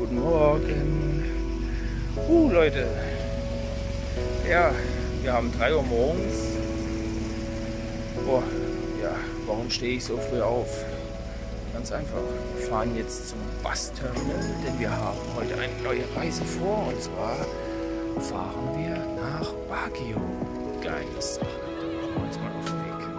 Guten Morgen. Leute. Ja, wir haben 3 Uhr morgens. Boah, ja, warum stehe ich so früh auf? Ganz einfach. Wir fahren jetzt zum Busterminal, denn wir haben heute eine neue Reise vor. Und zwar fahren wir nach Baguio. Geile Sache. Da machen wir uns mal auf den Weg.